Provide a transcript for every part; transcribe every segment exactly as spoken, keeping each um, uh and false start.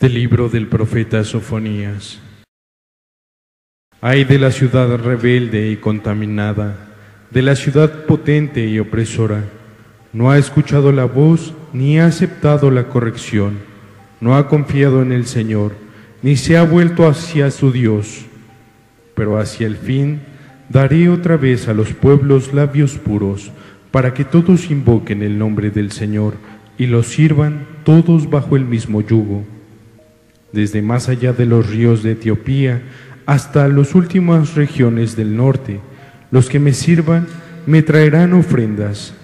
Del libro del profeta Sofonías. Ay de la ciudad rebelde y contaminada, de la ciudad potente y opresora. No ha escuchado la voz, ni ha aceptado la corrección, no ha confiado en el Señor, ni se ha vuelto hacia su Dios. Pero hacia el fin daré otra vez a los pueblos labios puros, para que todos invoquen el nombre del Señor y los sirvan todos bajo el mismo yugo. Desde más allá de los ríos de Etiopía hasta las últimas regiones del norte, los que me sirvan me traerán ofrendas.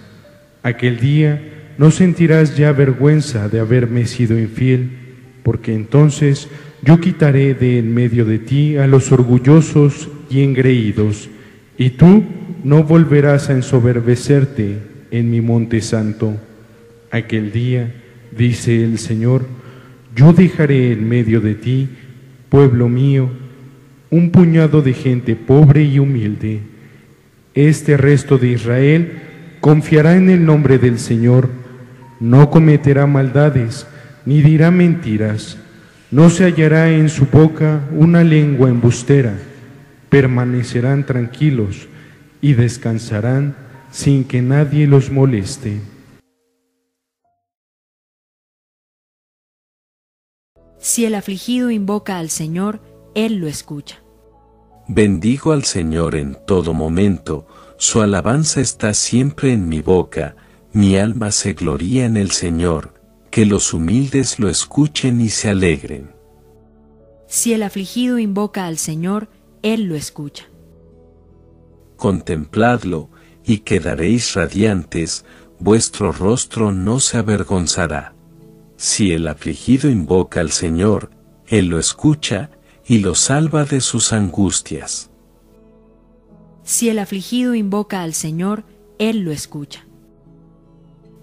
Aquel día no sentirás ya vergüenza de haberme sido infiel, porque entonces yo quitaré de en medio de ti a los orgullosos y engreídos, y tú no volverás a ensoberbecerte en mi monte santo. Aquel día, dice el Señor, yo dejaré en medio de ti, pueblo mío, un puñado de gente pobre y humilde. Este resto de Israel confiará en el nombre del Señor, no cometerá maldades, ni dirá mentiras, no se hallará en su boca una lengua embustera, permanecerán tranquilos y descansarán sin que nadie los moleste. Si el afligido invoca al Señor, Él lo escucha. Bendigo al Señor en todo momento, su alabanza está siempre en mi boca, mi alma se gloría en el Señor, que los humildes lo escuchen y se alegren. Si el afligido invoca al Señor, Él lo escucha. Contempladlo, y quedaréis radiantes, vuestro rostro no se avergonzará. Si el afligido invoca al Señor, Él lo escucha y lo salva de sus angustias. Si el afligido invoca al Señor, Él lo escucha.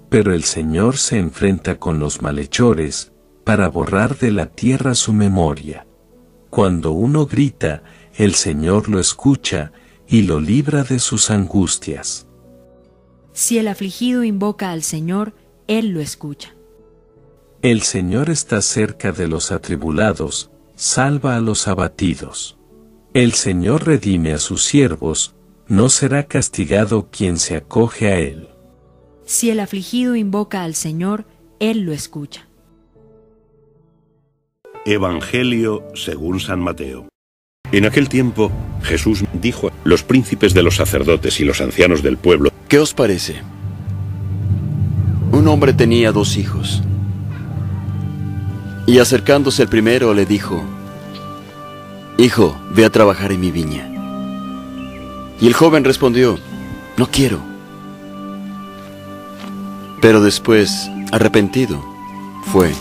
Pero el Señor se enfrenta con los malhechores para borrar de la tierra su memoria. Cuando uno grita, el Señor lo escucha y lo libra de sus angustias. Si el afligido invoca al Señor, Él lo escucha. El Señor está cerca de los atribulados, salva a los abatidos. El Señor redime a sus siervos, no será castigado quien se acoge a Él. Si el afligido invoca al Señor, Él lo escucha. Evangelio según San Mateo. En aquel tiempo, Jesús dijo a los príncipes de los sacerdotes y los ancianos del pueblo: ¿Qué os parece? Un hombre tenía dos hijos. Y acercándose el primero le dijo: Hijo, ve a trabajar en mi viña. Y el joven respondió: No quiero. Pero después, arrepentido, fue.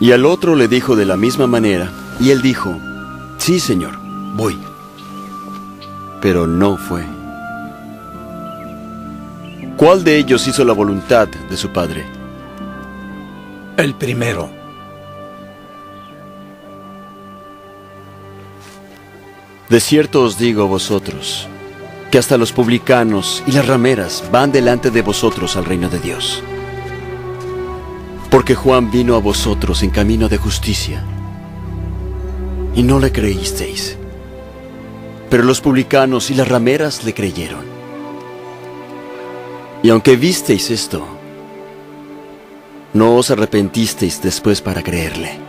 Y al otro le dijo de la misma manera, y él dijo: Sí, señor, voy. Pero no fue. ¿Cuál de ellos hizo la voluntad de su padre? El primero. De cierto os digo a vosotros, que hasta los publicanos y las rameras van delante de vosotros al reino de Dios. Porque Juan vino a vosotros en camino de justicia, y no le creísteis, pero los publicanos y las rameras le creyeron. Y aunque visteis esto, no os arrepentisteis después para creerle.